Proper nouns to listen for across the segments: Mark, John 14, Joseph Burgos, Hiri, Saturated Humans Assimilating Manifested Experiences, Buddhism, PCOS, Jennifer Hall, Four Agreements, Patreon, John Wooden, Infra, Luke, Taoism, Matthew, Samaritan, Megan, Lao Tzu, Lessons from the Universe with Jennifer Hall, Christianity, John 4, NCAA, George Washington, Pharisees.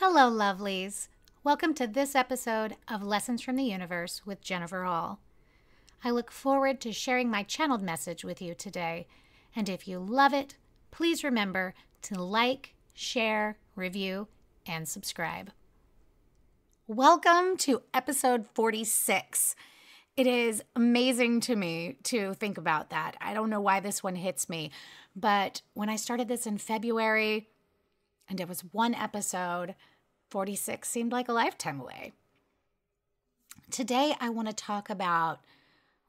Hello, lovelies. Welcome to this episode of Lessons from the Universe with Jennifer Hall. I look forward to sharing my channeled message with you today, and if you love it, please remember to like, share, review, and subscribe. Welcome to episode 46. It is amazing to me to think about that. I don't know why this one hits me, but when I started this in February, and it was one episode, 46 seemed like a lifetime away. Today, I want to talk about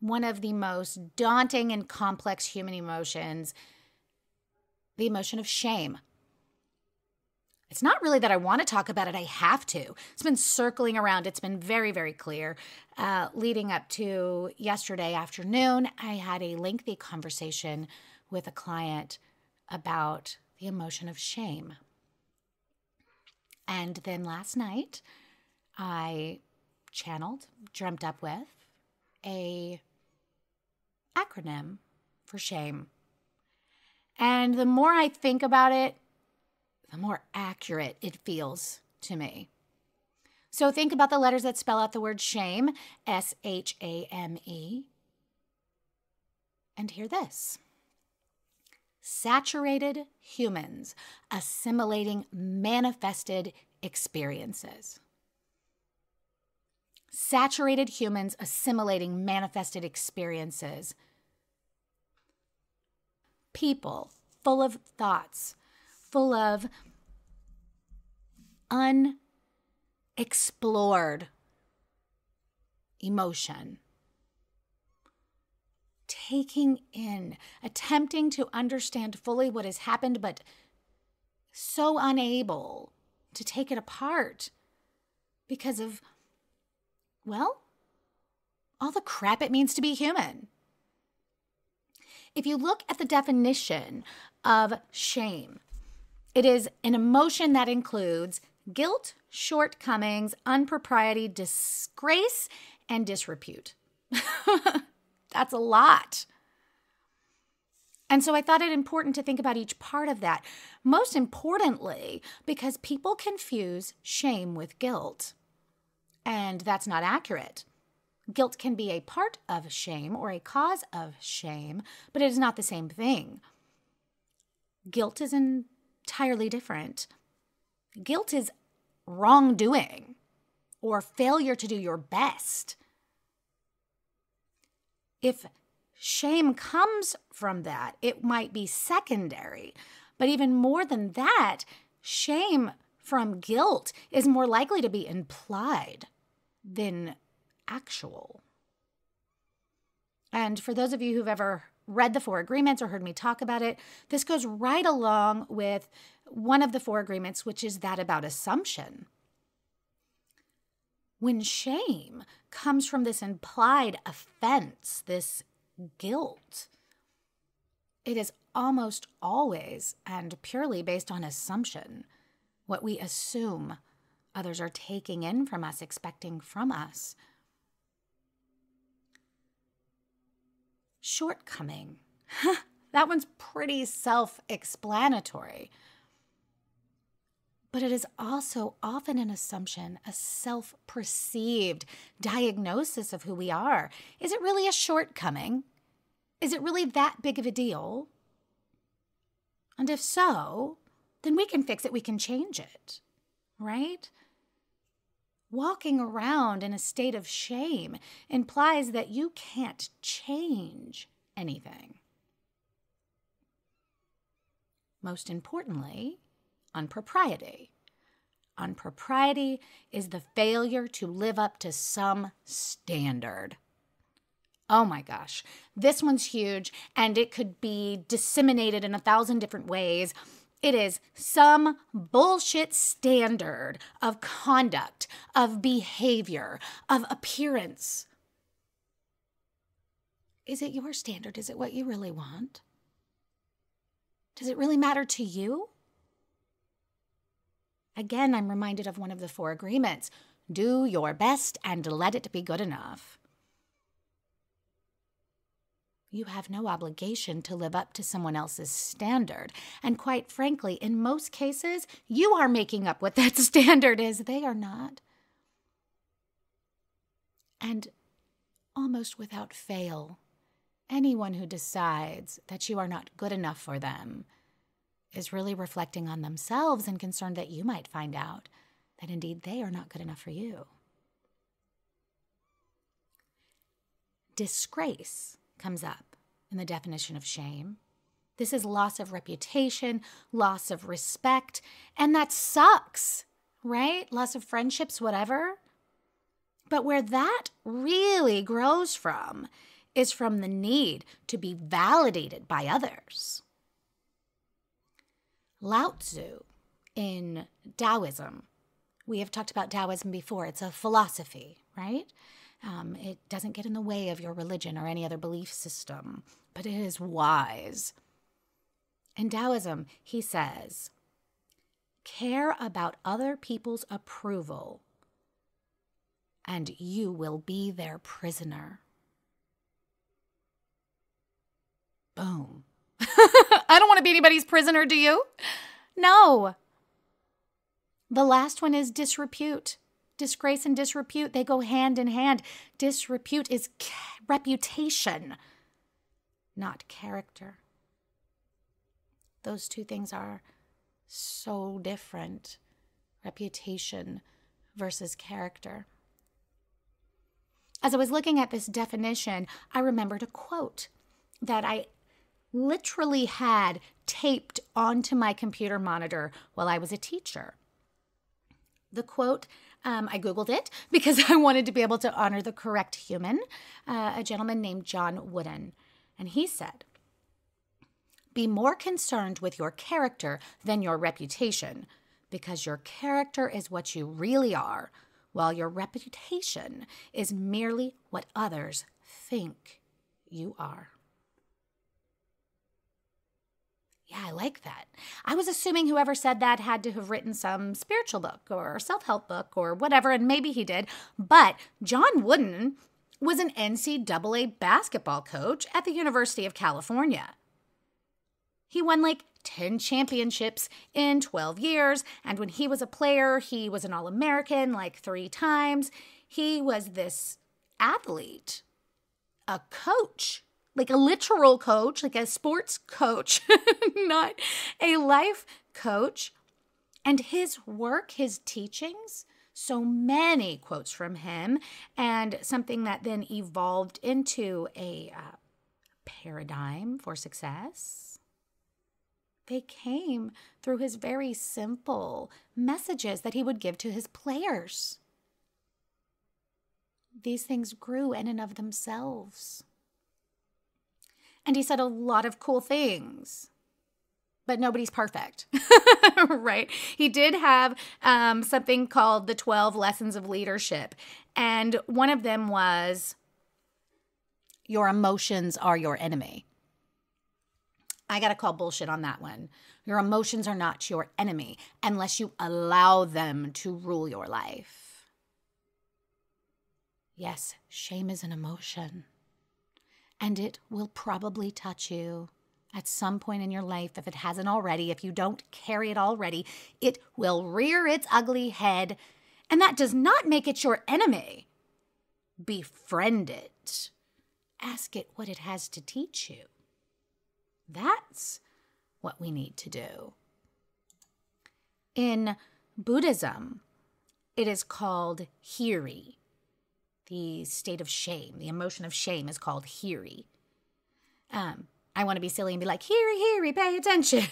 one of the most daunting and complex human emotions, the emotion of shame. It's not really that I want to talk about it. I have to. It's been circling around. It's been very, very clear. Leading up to yesterday afternoon, I had a lengthy conversation with a client about the emotion of shame. And then last night, I dreamt up with an acronym for shame. And the more I think about it, the more accurate it feels to me. So think about the letters that spell out the word shame, S-H-A-M-E. And hear this. Saturated humans assimilating manifested experiences. Saturated humans assimilating manifested experiences. People full of thoughts, full of unexplored emotion. Taking in, attempting to understand fully what has happened, but so unable to take it apart because of, well, all the crap it means to be human. If you look at the definition of shame, it is an emotion that includes guilt, shortcomings, impropriety, disgrace, and disrepute. That's a lot. And so I thought it important to think about each part of that. Most importantly, because people confuse shame with guilt. And that's not accurate. Guilt can be a part of shame or a cause of shame, but it is not the same thing. Guilt is entirely different. Guilt is wrongdoing or failure to do your best. If shame comes from that, it might be secondary. But even more than that, shame from guilt is more likely to be implied than actual. And for those of you who've ever read the Four Agreements or heard me talk about it, this goes right along with one of the Four Agreements, which is that about assumption. When shame comes from this implied offense, this guilt, it is almost always and purely based on assumption, what we assume others are taking in from us, expecting from us. Shortcoming. That one's pretty self-explanatory. But it is also often an assumption, a self-perceived diagnosis of who we are. Is it really a shortcoming? Is it really that big of a deal? And if so, then we can fix it, we can change it, right? Walking around in a state of shame implies that you can't change anything. Most importantly, unpropriety. Unpropriety is the failure to live up to some standard. Oh my gosh, this one's huge, and it could be disseminated in 1,000 different ways. It is some bullshit standard of conduct, of behavior, of appearance. Is it your standard? Is it what you really want? Does it really matter to you? Again, I'm reminded of one of the Four Agreements. Do your best and let it be good enough. You have no obligation to live up to someone else's standard. And quite frankly, in most cases, you are making up what that standard is. They are not. And almost without fail, anyone who decides that you are not good enough for them is really reflecting on themselves and concerned that you might find out that indeed they are not good enough for you. Disgrace comes up in the definition of shame. This is loss of reputation, loss of respect, and that sucks, right? Loss of friendships, whatever. But where that really grows from is from the need to be validated by others. Lao Tzu in Taoism, we have talked about Taoism before, it's a philosophy, right? It doesn't get in the way of your religion or any other belief system, but it is wise. In Taoism, he says, care about other people's approval and you will be their prisoner. Boom. I don't want to be anybody's prisoner, do you? No. The last one is disrepute. Disgrace and disrepute, they go hand in hand. Disrepute is reputation, not character. Those two things are so different, reputation versus character. As I was looking at this definition, I remembered a quote that I literally had taped onto my computer monitor while I was a teacher. The quote, I Googled it because I wanted to be able to honor the correct human, a gentleman named John Wooden. And he said, be more concerned with your character than your reputation, because your character is what you really are, while your reputation is merely what others think you are. Yeah, I like that. I was assuming whoever said that had to have written some spiritual book or self-help book or whatever, and maybe he did, but John Wooden was an NCAA basketball coach at the University of California. He won like 10 championships in 12 years, and when he was a player, he was an All-American like 3 times. He was this athlete, a coach, like a literal coach, like a sports coach, not a life coach. And his work, his teachings, so many quotes from him, and something that then evolved into a paradigm for success. They came through his very simple messages that he would give to his players. These things grew in and of themselves. And he said a lot of cool things, but nobody's perfect, right? He did have something called the 12 Lessons of Leadership. And one of them was, your emotions are your enemy. I got to call bullshit on that one. Your emotions are not your enemy unless you allow them to rule your life. Yes, shame is an emotion. And it will probably touch you at some point in your life. If it hasn't already, if you don't carry it already, it will rear its ugly head. And that does not make it your enemy. Befriend it. Ask it what it has to teach you. That's what we need to do. In Buddhism, it is called Hiri. The state of shame, the emotion of shame is called Hiri. I want to be silly and be like, Hiri, Hiri, pay attention.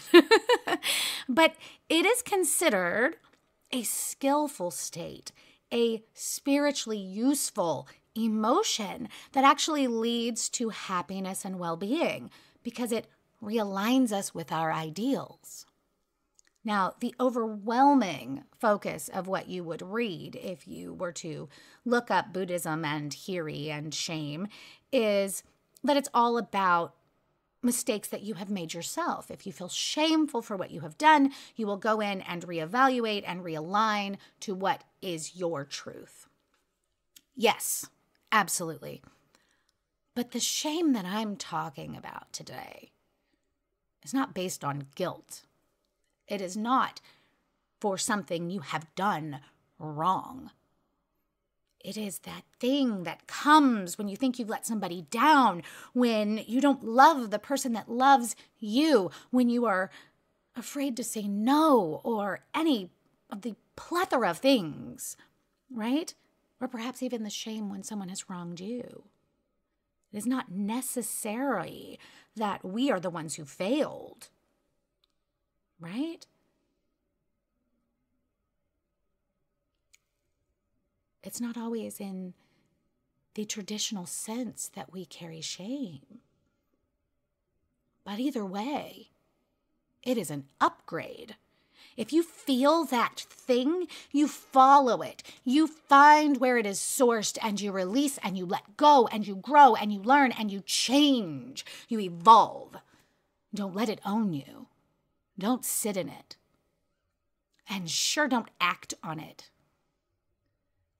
But it is considered a skillful state, a spiritually useful emotion that actually leads to happiness and well-being because it realigns us with our ideals. Now, the overwhelming focus of what you would read if you were to look up Buddhism and Hiri and shame is that it's all about mistakes that you have made yourself. If you feel shameful for what you have done, you will go in and reevaluate and realign to what is your truth. Yes, absolutely. But the shame that I'm talking about today is not based on guilt. It is not for something you have done wrong. It is that thing that comes when you think you've let somebody down, when you don't love the person that loves you, when you are afraid to say no, or any of the plethora of things, right? Or perhaps even the shame when someone has wronged you. It is not necessary that we are the ones who failed, right? It's not always in the traditional sense that we carry shame. But either way, it is an upgrade. If you feel that thing, you follow it. You find where it is sourced, and you release, and you let go, and you grow, and you learn, and you change. You evolve. Don't let it own you. Don't sit in it. And sure don't act on it.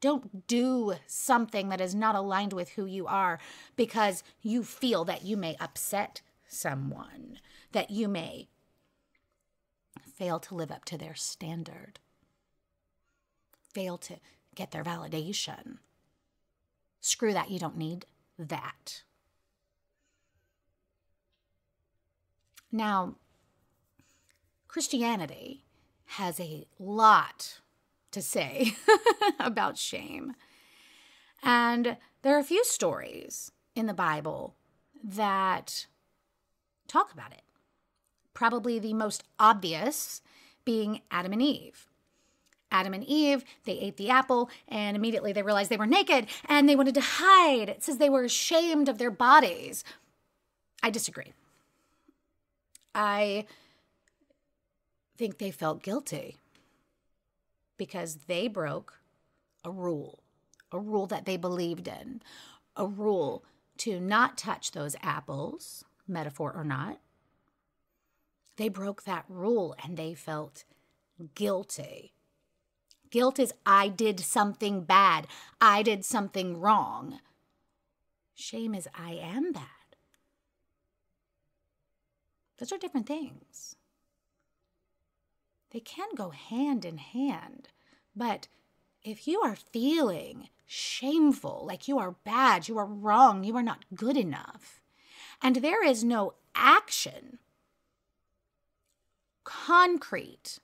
Don't do something that is not aligned with who you are because you feel that you may upset someone, that you may fail to live up to their standard, fail to get their validation. Screw that, you don't need that. Now, Christianity has a lot to say about shame. And there are a few stories in the Bible that talk about it. Probably the most obvious being Adam and Eve. Adam and Eve, they ate the apple and immediately they realized they were naked and they wanted to hide. It says they were ashamed of their bodies. I disagree. I think they felt guilty because they broke a rule that they believed in, a rule to not touch those apples, metaphor or not. They broke that rule and they felt guilty. Guilt is, I did something bad. I did something wrong. Shame is, I am bad. Those are different things. They can go hand in hand, but if you are feeling shameful, like you are bad, you are wrong, you are not good enough, and there is no action, concrete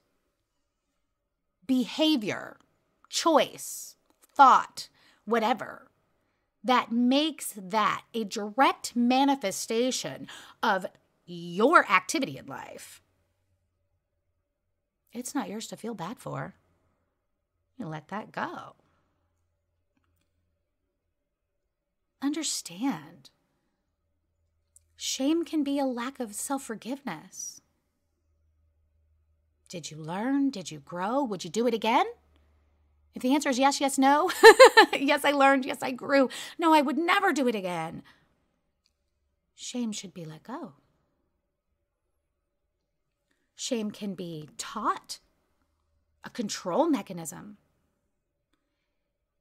behavior, choice, thought, whatever, that makes that a direct manifestation of your activity in life, it's not yours to feel bad for. You let that go. Understand, shame can be a lack of self-forgiveness. Did you learn? Did you grow? Would you do it again? If the answer is yes, yes, no, yes, I learned, yes, I grew, no, I would never do it again, shame should be let go. Shame can be taught, a control mechanism.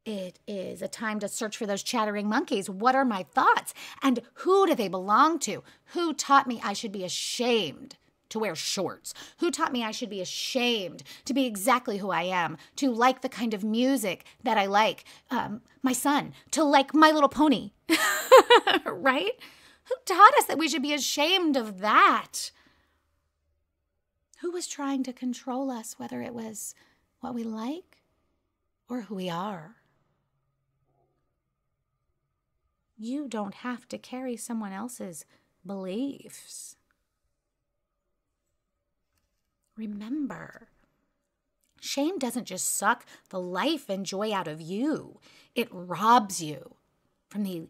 It is a time to search for those chattering monkeys. What are my thoughts? And who do they belong to? Who taught me I should be ashamed to wear shorts? Who taught me I should be ashamed to be exactly who I am, to like the kind of music that I like? My son, to like My Little Pony, right? Who taught us that we should be ashamed of that? Who was trying to control us, whether it was what we like or who we are? You don't have to carry someone else's beliefs. Remember, shame doesn't just suck the life and joy out of you. It robs you from the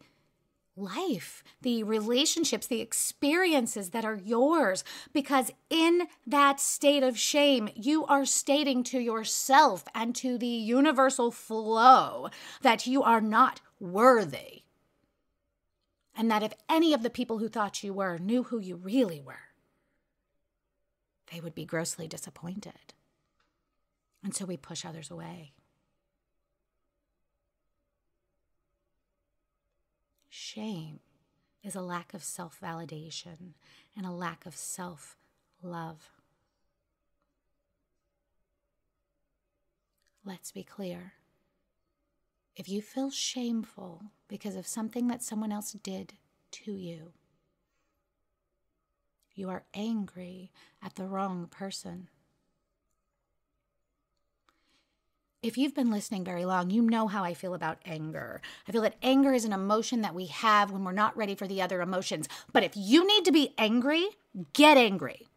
life, the relationships, the experiences that are yours, because in that state of shame, you are stating to yourself and to the universal flow that you are not worthy, and that if any of the people who thought you were knew who you really were, they would be grossly disappointed. And so we push others away. Shame is a lack of self-validation and a lack of self-love. Let's be clear. If you feel shameful because of something that someone else did to you, you are angry at the wrong person. If you've been listening very long, you know how I feel about anger. I feel that anger is an emotion that we have when we're not ready for the other emotions. But if you need to be angry, get angry.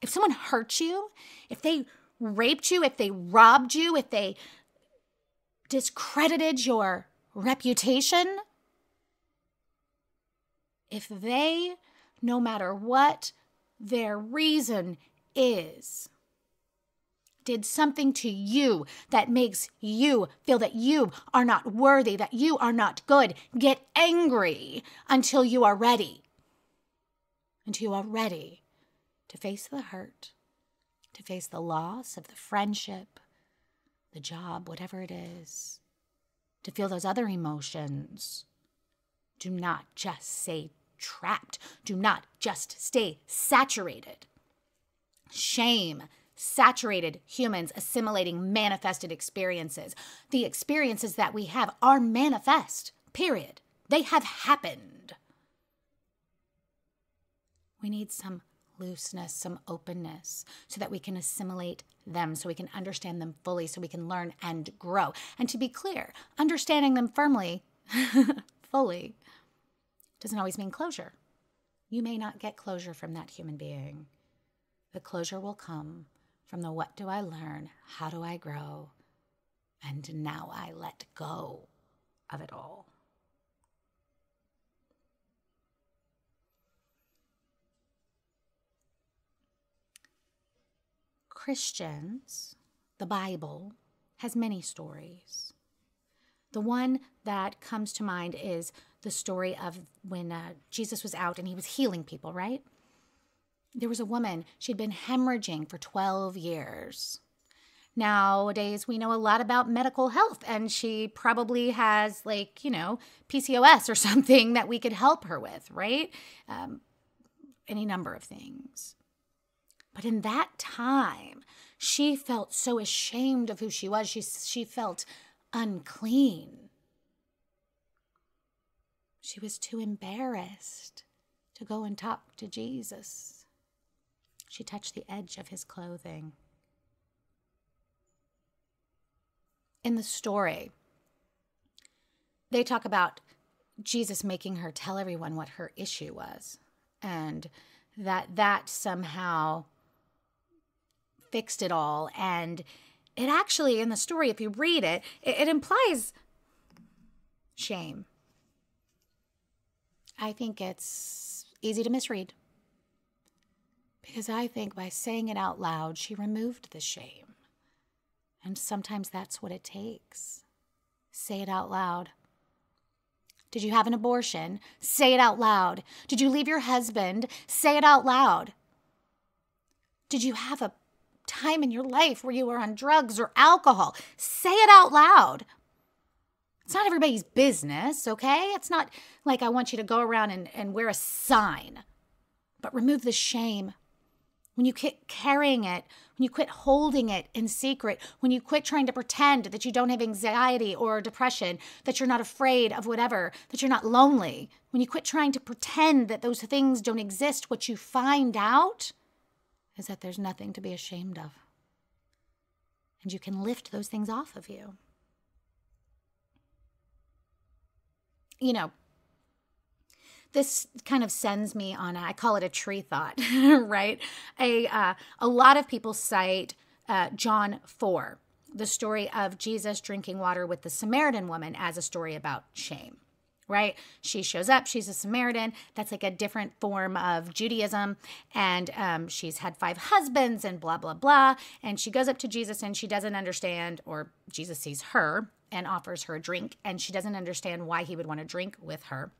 If someone hurt you, if they raped you, if they robbed you, if they discredited your reputation, if they, no matter what their reason is, did something to you that makes you feel that you are not worthy, that you are not good, get angry until you are ready. Until you are ready to face the hurt, to face the loss of the friendship, the job, whatever it is, to feel those other emotions. Do not just stay trapped. Do not just stay saturated. Shame. Saturated humans assimilating manifested experiences. The experiences that we have are manifest, period. They have happened. We need some looseness, some openness, so that we can assimilate them, so we can understand them fully, so we can learn and grow. And to be clear, understanding them firmly, fully, doesn't always mean closure. You may not get closure from that human being. The closure will come from the what do I learn, how do I grow, and now I let go of it all. Christians, the Bible, has many stories. The one that comes to mind is the story of when Jesus was out and he was healing people, right? There was a woman, she'd been hemorrhaging for 12 years. Nowadays, we know a lot about medical health, and she probably has, like, you know, PCOS or something that we could help her with, right? Any number of things. But in that time, she felt so ashamed of who she was. She felt unclean. She was too embarrassed to go and talk to Jesus. She touched the edge of his clothing. In the story, they talk about Jesus making her tell everyone what her issue was, and that somehow fixed it all. And it actually, in the story, if you read it, it implies shame. I think it's easy to misread. Because I think by saying it out loud, she removed the shame. And sometimes that's what it takes. Say it out loud. Did you have an abortion? Say it out loud. Did you leave your husband? Say it out loud. Did you have a time in your life where you were on drugs or alcohol? Say it out loud. It's not everybody's business, okay? It's not like I want you to go around and wear a sign. But remove the shame. When you quit carrying it, when you quit holding it in secret, when you quit trying to pretend that you don't have anxiety or depression, that you're not afraid of whatever, that you're not lonely, when you quit trying to pretend that those things don't exist, what you find out is that there's nothing to be ashamed of. And you can lift those things off of you. You know, this kind of sends me on, I call it a tree thought, right? A lot of people cite John 4, the story of Jesus drinking water with the Samaritan woman, as a story about shame, right? She shows up, she's a Samaritan. That's like a different form of Judaism. And she's had 5 husbands and blah, blah, blah. And she goes up to Jesus and she doesn't understand, or Jesus sees her and offers her a drink. And she doesn't understand why he would want to drink with her.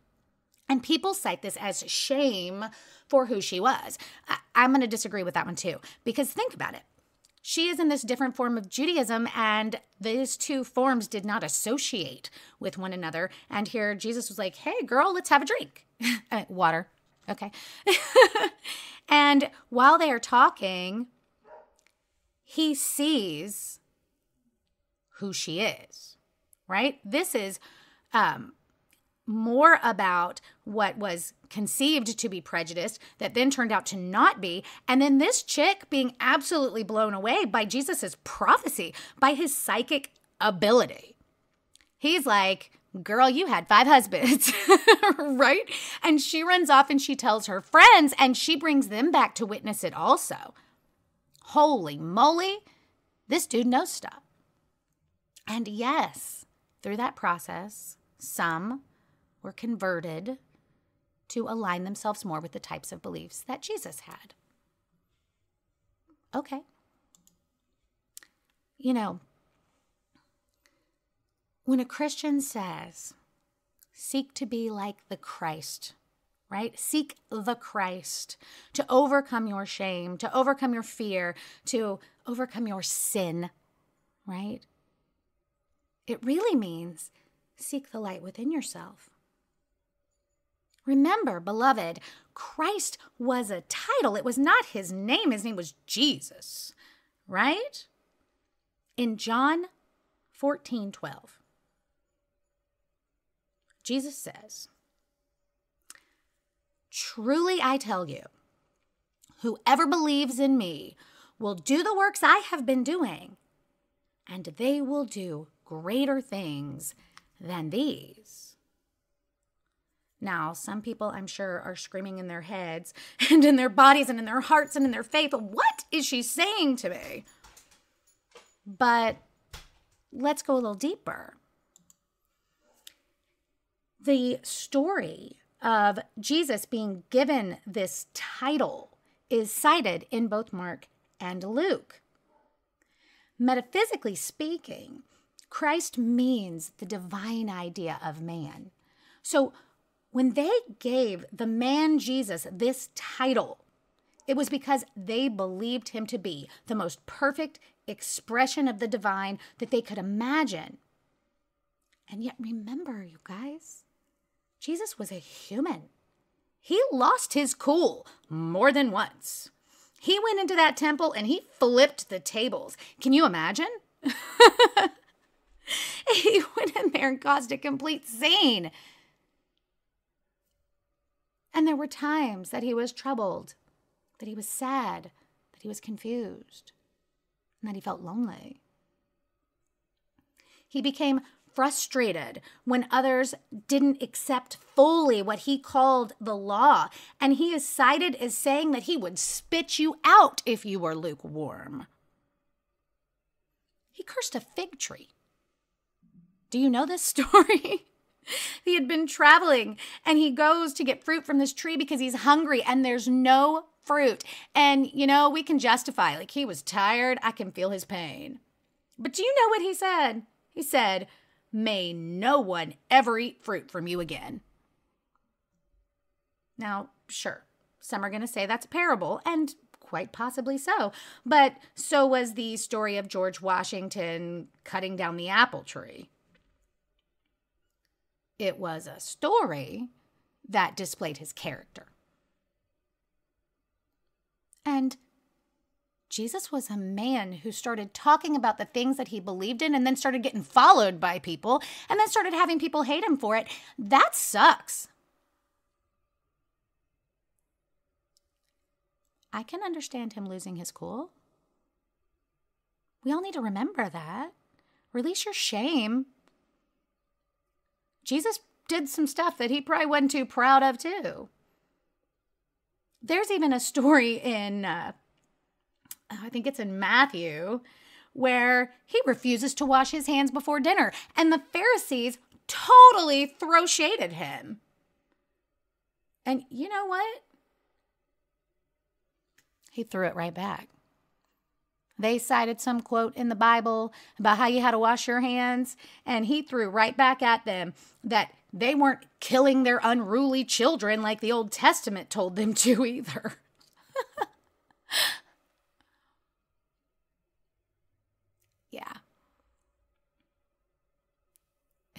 And people cite this as shame for who she was. I'm going to disagree with that one too, because think about it. She is in this different form of Judaism, and these two forms did not associate with one another. And here Jesus was like, hey, girl, let's have a drink. Water. Okay. And while they are talking, he sees who she is, right? This is more about what was conceived to be prejudiced that then turned out to not be. And then this chick being absolutely blown away by Jesus's prophecy, by his psychic ability. He's like, girl, you had 5 husbands, right? And she runs off and she tells her friends, and she brings them back to witness it also. Holy moly, this dude knows stuff. And yes, through that process, some were converted to align themselves more with the types of beliefs that Jesus had. Okay. You know, when a Christian says, seek to be like the Christ, right? Seek the Christ to overcome your shame, to overcome your fear, to overcome your sin, right? It really means seek the light within yourself. Remember, beloved, Christ was a title. It was not his name. His name was Jesus, right? In John 14, 12, Jesus says, truly I tell you, whoever believes in me will do the works I have been doing, and they will do greater things than these. Now, some people, I'm sure, are screaming in their heads and in their bodies and in their hearts and in their faith, what is she saying to me? But let's go a little deeper. The story of Jesus being given this title is cited in both Mark and Luke. Metaphysically speaking, Christ means the divine idea of man. So when they gave the man Jesus this title, it was because they believed him to be the most perfect expression of the divine that they could imagine. And yet remember, you guys, Jesus was a human. He lost his cool more than once. He went into that temple and he flipped the tables. Can you imagine? He went in there and caused a complete scene. And there were times that he was troubled, that he was sad, that he was confused, and that he felt lonely. He became frustrated when others didn't accept fully what he called the law, and he is cited as saying that he would spit you out if you were lukewarm. He cursed a fig tree. Do you know this story? He had been traveling and he goes to get fruit from this tree because he's hungry and there's no fruit. And, you know, we can justify, like, he was tired. I can feel his pain. But do you know what he said? He said, may no one ever eat fruit from you again. Now, sure, some are going to say that's a parable, and quite possibly so. But so was the story of George Washington cutting down the apple tree. It was a story that displayed his character. And Jesus was a man who started talking about the things that he believed in and then started getting followed by people and then started having people hate him for it. That sucks. I can understand him losing his cool. We all need to remember that. Release your shame. Jesus did some stuff that he probably wasn't too proud of, too. There's even a story in, I think it's in Matthew, where he refuses to wash his hands before dinner, and the Pharisees totally throw shade at him. And you know what? He threw it right back. They cited some quote in the Bible about how you had to wash your hands, and he threw right back at them that they weren't killing their unruly children like the Old Testament told them to either.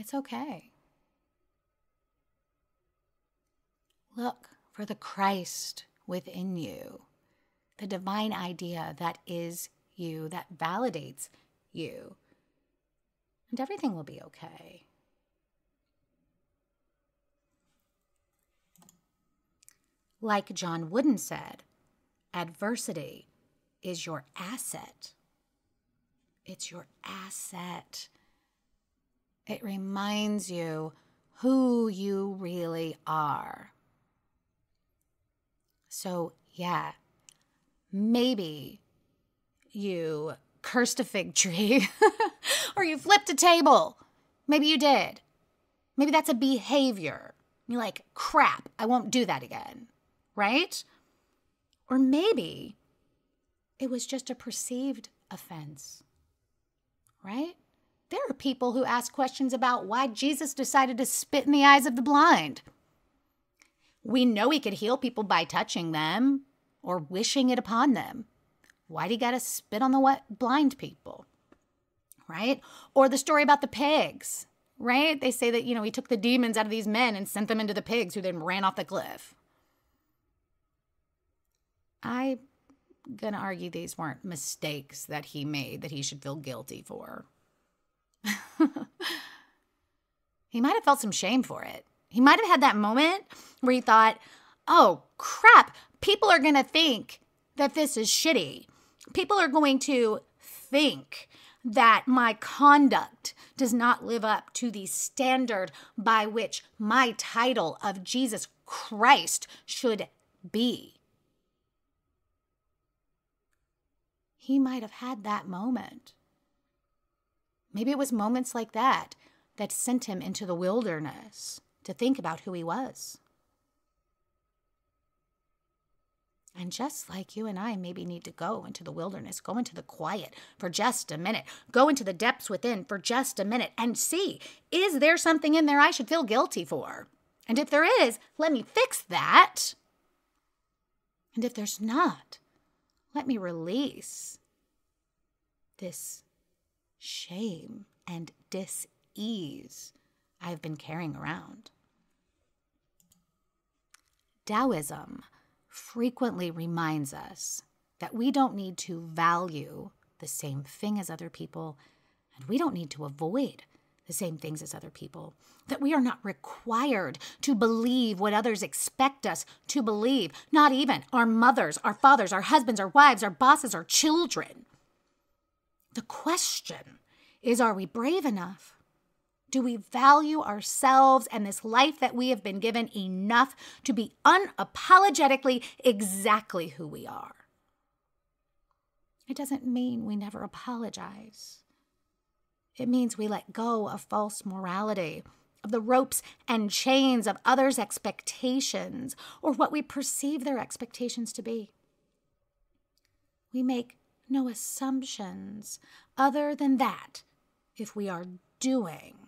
It's okay. Look for the Christ within you, the divine idea that is you, that validates you, and everything will be okay. Like John Wooden said, adversity is your asset. It's your asset. It reminds you who you really are. So, yeah, maybe you cursed a fig tree or you flipped a table. Maybe you did. Maybe that's a behavior. You're like, crap, I won't do that again, right? Or maybe it was just a perceived offense, right? There are people who ask questions about why Jesus decided to spit in the eyes of the blind. We know he could heal people by touching them or wishing it upon them. Why'd he gotta spit on the blind people, right? Or the story about the pigs, right? They say that, you know, he took the demons out of these men and sent them into the pigs who then ran off the cliff. I'm gonna argue these weren't mistakes that he made that he should feel guilty for. He might have felt some shame for it. He might have had that moment where he thought, oh, crap, people are going to think that this is shitty. People are going to think that my conduct does not live up to the standard by which my title of Jesus Christ should be. He might have had that moment. Maybe it was moments like that that sent him into the wilderness to think about who he was. And just like you and I maybe need to go into the wilderness, go into the quiet for just a minute, go into the depths within for just a minute and see, is there something in there I should feel guilty for? And if there is, let me fix that. And if there's not, let me release this shame and dis-ease I've been carrying around. Taoism frequently reminds us that we don't need to value the same thing as other people, and we don't need to avoid the same things as other people, that we are not required to believe what others expect us to believe, not even our mothers, our fathers, our husbands, our wives, our bosses, our children. The question is, are we brave enough? Do we value ourselves and this life that we have been given enough to be unapologetically exactly who we are? It doesn't mean we never apologize. It means we let go of false morality, of the ropes and chains of others' expectations or what we perceive their expectations to be. We make no assumptions other than that if we are doing,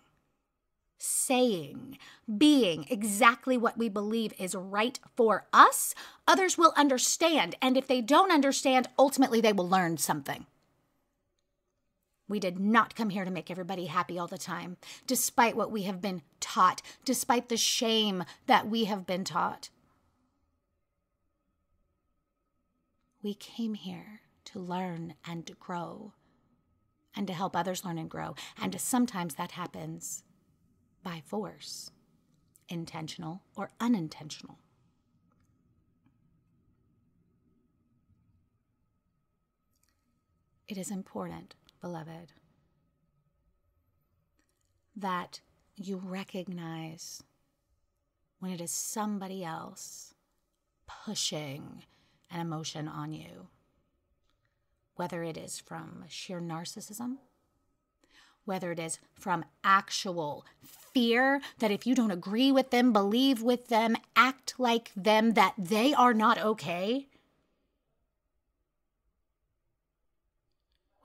saying, being exactly what we believe is right for us, others will understand. And if they don't understand, ultimately they will learn something. We did not come here to make everybody happy all the time, despite what we have been taught, despite the shame that we have been taught. We came here to learn and to grow, and to help others learn and grow. And sometimes that happens by force, intentional or unintentional. It is important, beloved, that you recognize when it is somebody else pushing an emotion on you. Whether it is from sheer narcissism, whether it is from actual fear that if you don't agree with them, believe with them, act like them, that they are not okay,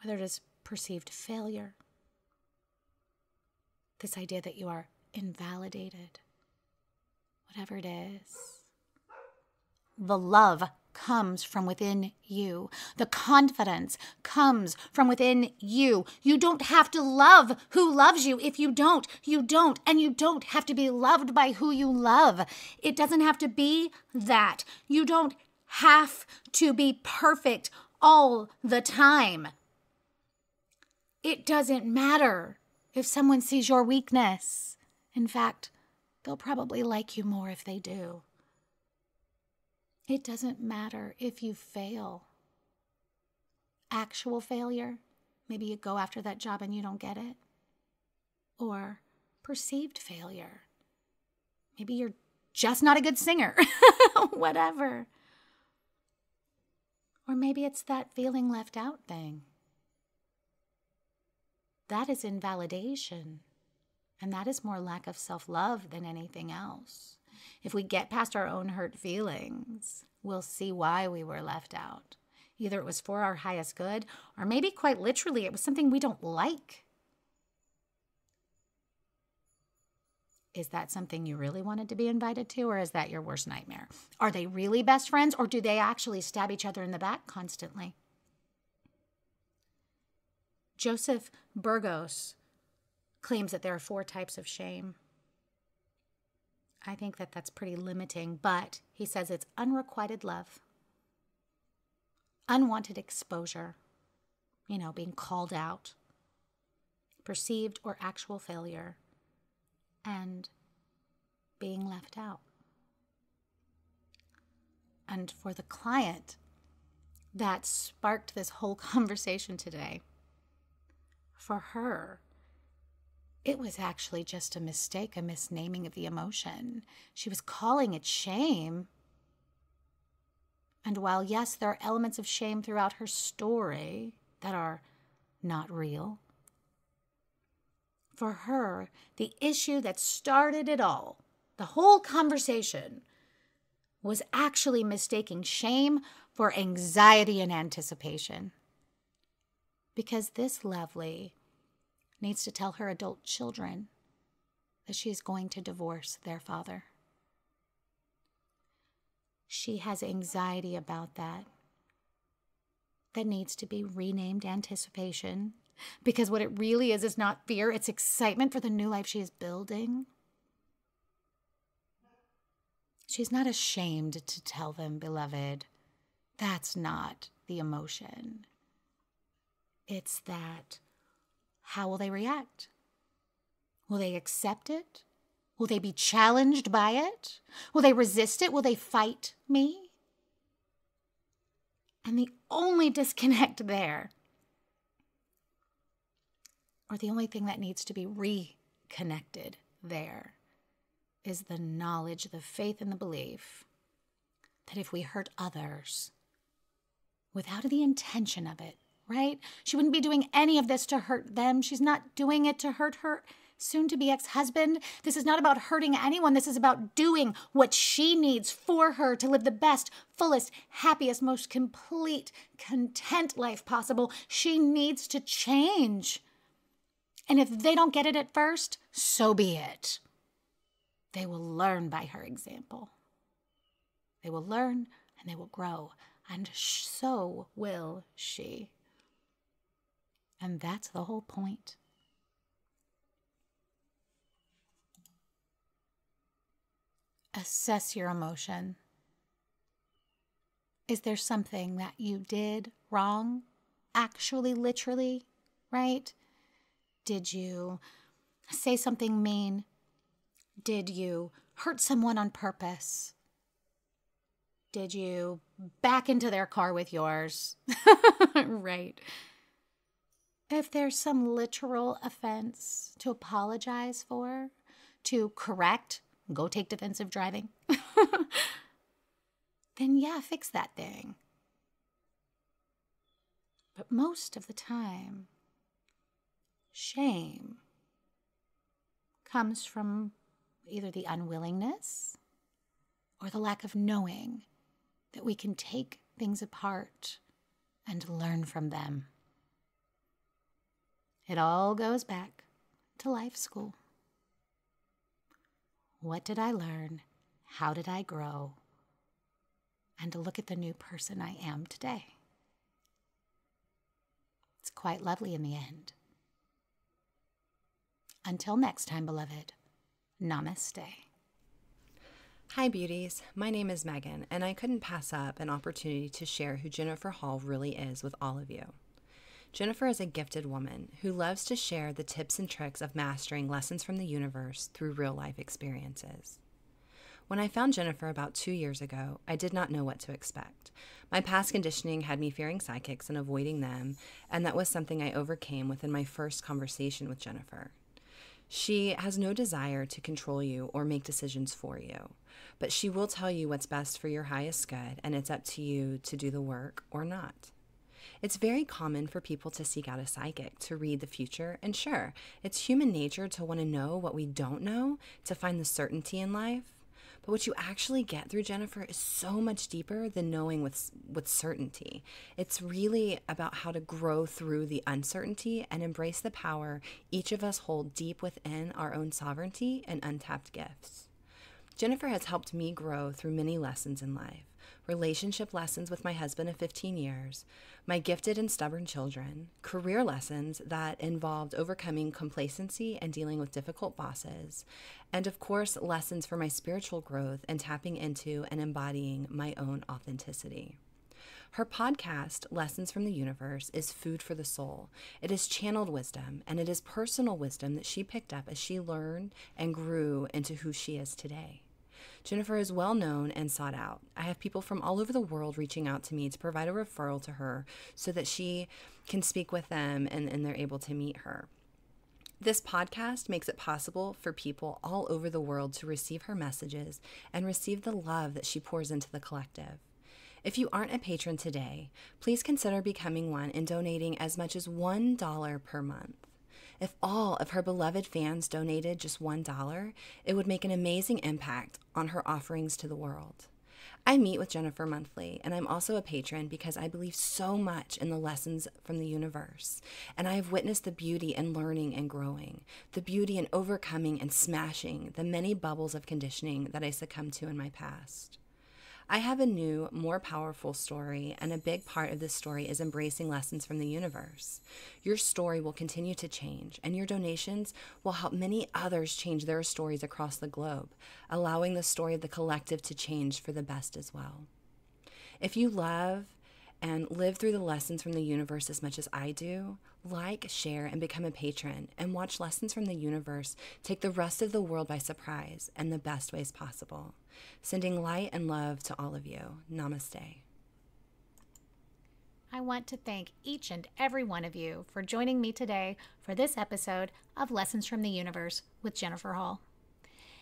whether it is perceived failure, this idea that you are invalidated, whatever it is, the love comes from within you. The confidence comes from within you. You don't have to love who loves you. If you don't, you don't. And you don't have to be loved by who you love. It doesn't have to be that. You don't have to be perfect all the time. It doesn't matter if someone sees your weakness. In fact, they'll probably like you more if they do. It doesn't matter if you fail. Actual failure. Maybe you go after that job and you don't get it. Or perceived failure. Maybe you're just not a good singer. Whatever. Or maybe it's that feeling left out thing. That is invalidation. And that is more lack of self-love than anything else. If we get past our own hurt feelings, we'll see why we were left out. Either it was for our highest good, or maybe quite literally it was something we don't like. Is that something you really wanted to be invited to, or is that your worst nightmare? Are they really best friends, or do they actually stab each other in the back constantly? Joseph Burgos claims that there are 4 types of shame. I think that that's pretty limiting, but he says it's unrequited love, unwanted exposure, being called out, perceived or actual failure, and being left out. And for the client that sparked this whole conversation today, for her, it was actually just a mistake, a misnaming of the emotion. She was calling it shame. And while, yes, there are elements of shame throughout her story that are not real, for her, the issue that started it all, the whole conversation, was actually mistaking shame for anxiety and anticipation. Because this lovely needs to tell her adult children that she's going to divorce their father. She has anxiety about that. That needs to be renamed anticipation, because what it really is not fear, it's excitement for the new life she is building. She's not ashamed to tell them, beloved, that's not the emotion. It's that. How will they react? Will they accept it? Will they be challenged by it? Will they resist it? Will they fight me? And the only disconnect there, or the only thing that needs to be reconnected there, is the knowledge, the faith, and the belief that if we hurt others without the intention of it, right? She wouldn't be doing any of this to hurt them. She's not doing it to hurt her soon-to-be ex-husband. This is not about hurting anyone. This is about doing what she needs for her to live the best, fullest, happiest, most complete, content life possible. She needs to change. And if they don't get it at first, so be it. They will learn by her example. They will learn and they will grow. And so will she. And that's the whole point. Assess your emotion. Is there something that you did wrong? Actually, literally, right? Did you say something mean? Did you hurt someone on purpose? Did you back into their car with yours? Right. If there's some literal offense to apologize for, to correct, go take defensive driving, then yeah, fix that thing. But most of the time, shame comes from either the unwillingness or the lack of knowing that we can take things apart and learn from them. It all goes back to life school. What did I learn? How did I grow? and to look at the new person I am today. It's quite lovely in the end. Until next time, beloved, namaste. Hi, beauties. My name is Megan, and I couldn't pass up an opportunity to share who Jennifer Hall really is with all of you. Jennifer is a gifted woman who loves to share the tips and tricks of mastering lessons from the universe through real-life experiences. When I found Jennifer about 2 years ago, I did not know what to expect. My past conditioning had me fearing psychics and avoiding them, and that was something I overcame within my first conversation with Jennifer. She has no desire to control you or make decisions for you, but she will tell you what's best for your highest good, and it's up to you to do the work or not. It's very common for people to seek out a psychic to read the future, and sure, it's human nature to want to know what we don't know, to find the certainty in life. But what you actually get through Jennifer is so much deeper than knowing with certainty. It's really about how to grow through the uncertainty and embrace the power each of us hold deep within our own sovereignty and untapped gifts. Jennifer has helped me grow through many lessons in life. Relationship lessons with my husband of 15 years, my gifted and stubborn children, career lessons that involved overcoming complacency and dealing with difficult bosses, and of course, lessons for my spiritual growth and tapping into and embodying my own authenticity. Her podcast, Lessons from the Universe, is food for the soul. It is channeled wisdom, and it is personal wisdom that she picked up as she learned and grew into who she is today. Jennifer is well known and sought out. I have people from all over the world reaching out to me to provide a referral to her so that she can speak with them and they're able to meet her. This podcast makes it possible for people all over the world to receive her messages and receive the love that she pours into the collective. If you aren't a patron today, please consider becoming one and donating as much as $1 per month. If all of her beloved fans donated just $1, it would make an amazing impact on her offerings to the world. I meet with Jennifer monthly, and I'm also a patron because I believe so much in the lessons from the universe, and I have witnessed the beauty in learning and growing, the beauty in overcoming and smashing the many bubbles of conditioning that I succumbed to in my past. I have a new, more powerful story, and a big part of this story is embracing lessons from the universe. Your story will continue to change, and your donations will help many others change their stories across the globe, allowing the story of the collective to change for the best as well. If you love and live through the lessons from the universe as much as I do, like, share, and become a patron, and watch Lessons from the Universe take the rest of the world by surprise in the best ways possible. Sending light and love to all of you. Namaste. I want to thank each and every one of you for joining me today for this episode of Lessons from the Universe with Jennifer Hall.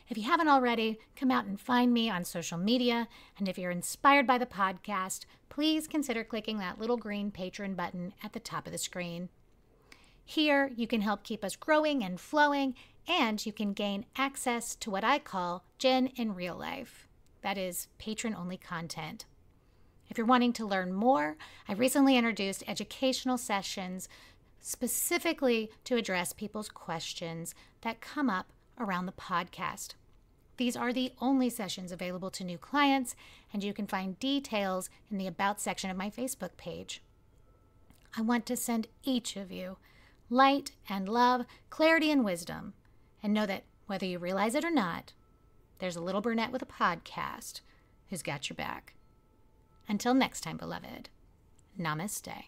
If you haven't already, come out and find me on social media. And if you're inspired by the podcast, please consider clicking that little green Patreon button at the top of the screen. Here, you can help keep us growing and flowing, and you can gain access to what I call Jen in real life. That is patron-only content. If you're wanting to learn more, I recently introduced educational sessions specifically to address people's questions that come up around the podcast. These are the only sessions available to new clients, and you can find details in the About section of my Facebook page. I want to send each of you light and love, clarity and wisdom, and know that whether you realize it or not, there's a little brunette with a podcast who's got your back. Until next time, beloved, namaste.